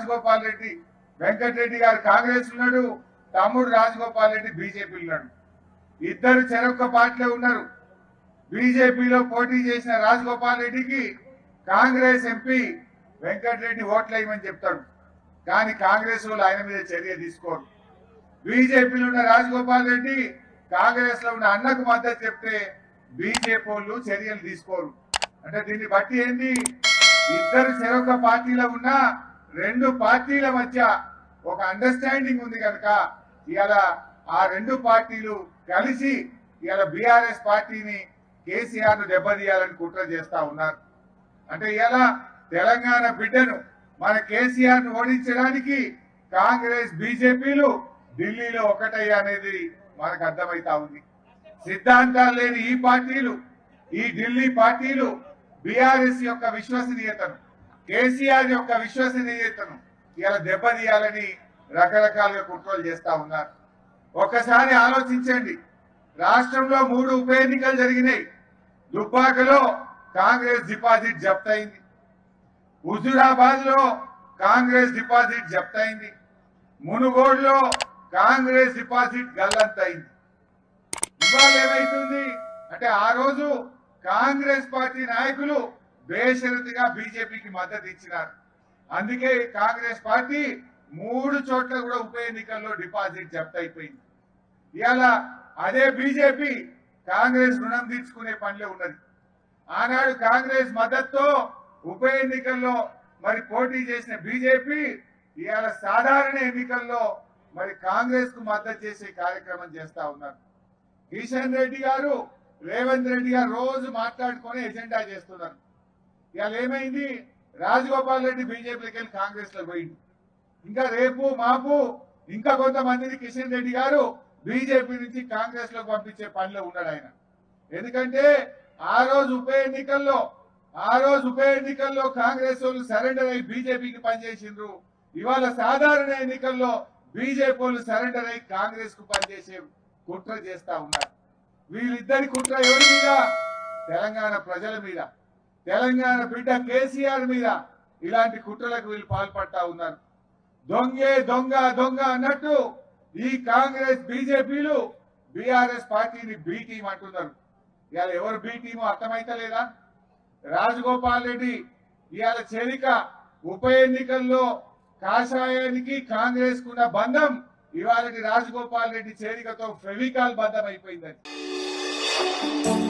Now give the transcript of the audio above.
రాజగోపాల్ రెడ్డి వెంకటరెడ్డి గారు కాంగ్రెస్ ఉన్నాడు, తమ్ముడు రాజగోపాల్ రెడ్డి బీజేపీ ఉన్నాడు. ఇద్దరు చెరొక్క పార్టీలో ఉన్నారు. బీజేపీలో పోటీ చేసిన రాజగోపాల్ రెడ్డికి కాంగ్రెస్ ఎంపీ వెంకటరెడ్డి ఓట్లేయమని చెప్తాడు. కానీ కాంగ్రెస్ వాళ్ళు ఆయన మీద చర్య తీసుకోరు. బీజేపీలో ఉన్న రాజగోపాల్ రెడ్డి కాంగ్రెస్ లో ఉన్న అన్నకు మద్దతు చెప్తే బీజేపీ వాళ్ళు చర్యలు తీసుకోరు. అంటే దీన్ని బట్టి ఏంది, ఇద్దరు చెరొక పార్టీలో ఉన్న రెండు పార్టీల మధ్య ఒక అండర్స్టాండింగ్ ఉంది కనుక ఇవాళ ఆ రెండు పార్టీలు కలిసి ఇవాళ బీఆర్ఎస్ పార్టీని కేసీఆర్ ను దెబ్బతీయాలని కుట్ర చేస్తా ఉన్నారు. అంటే ఇవాళ తెలంగాణ బిడ్డను మన కేసీఆర్ ను ఓడించడానికి కాంగ్రెస్ బీజేపీలు ఢిల్లీలో ఒకటయ్యా అనేది మనకు అర్థమైతా ఉంది. సిద్ధాంతాలు లేని ఈ పార్టీలు, ఈ ఢిల్లీ పార్టీలు బీఆర్ఎస్ యొక్క విశ్వసనీయతను, కేసీఆర్ యొక్క విశ్వసనీయతను ఇలా దెబ్బతీయాలని రకరకాలుగా కుట్రలు చేస్తా ఉన్నారు. ఒక్కసారి ఆలోచించండి, రాష్ట్రంలో 3 ఉప ఎన్నికలు జరిగినాయి. దుబ్బాకలో కాంగ్రెస్ డిపాజిట్ జప్తయింది, ఉజురాబాద్లో కాంగ్రెస్ డిపాజిట్ జప్తయింది, మునుగోడ్లో కాంగ్రెస్ డిపాజిట్ గల్లంతయింది. ఇవాళ ఏమైతుంది అంటే ఆ రోజు కాంగ్రెస్ పార్టీ నాయకులు బేషరతుగా బీజేపీకి మద్దతు ఇచ్చినారు. అందుకే కాంగ్రెస్ పార్టీ 3 చోట్ల కూడా ఉప ఎన్నికల్లో డిపాజిట్ జప్తు అయిపోయింది. ఇవాళ అదే బీజేపీ కాంగ్రెస్ రుణం తీర్చుకునే పనిలో ఉన్నది. ఆనాడు కాంగ్రెస్ మద్దతుతో ఉప ఎన్నికల్లో మరి పోటీ చేసిన బీజేపీ ఇవాళ సాధారణ ఎన్నికల్లో మరి కాంగ్రెస్ కు మద్దతు చేసే కార్యక్రమం చేస్తా ఉన్నారు. కిషన్ రెడ్డి గారు, రేవంత్ రెడ్డి గారు రోజు మాట్లాడుకొని ఎజెండా చేస్తున్నారు. ఇవాళ ఏమైంది, రాజగోపాల్ రెడ్డి బీజేపీకి వెళ్ళి కాంగ్రెస్ లో పోయింది. ఇంకా రేపు మాపు ఇంకా కొంతమందిని కిషన్ రెడ్డి గారు బీజేపీ నుంచి కాంగ్రెస్ లో పంపించే పనిలో ఉన్నాడు ఆయన. ఎందుకంటే ఆ రోజు ఉప ఎన్నికల్లో కాంగ్రెస్ వాళ్ళు సరెండర్ అయ్యి బీజేపీకి పనిచేసిండ్రు. ఇవాళ సాధారణ ఎన్నికల్లో బీజేపీ వాళ్ళు సరెండర్ అయ్యి కాంగ్రెస్ కు పనిచేసే కుట్ర చేస్తా ఉన్నారు. వీళ్ళిద్దరి కుట్ర ఎవరి మీద, తెలంగాణ ప్రజల మీద, తెలంగాణ బిడ్డ కేసీఆర్ మీద. ఇలాంటి కుట్రలకు వీళ్ళు పాల్పడతా ఉన్నారు. దొంగే దొంగ దొంగ అన్నట్టు ఈ కాంగ్రెస్ బీజేపీలు బీఆర్ఎస్ పార్టీని బీ టీం అంటున్నారు. ఇవాళ ఎవరు బీ టీమో అర్థమైతలేదా? రాజగోపాల్ రెడ్డి ఇవాళ చేరిక ఉప ఎన్నికల్లో కాషాయానికి కాంగ్రెస్ కున్న బంధం ఇవాళ రాజగోపాల్ రెడ్డి చేరికతో ఫెవికాల్ బంధం అయిపోయిందని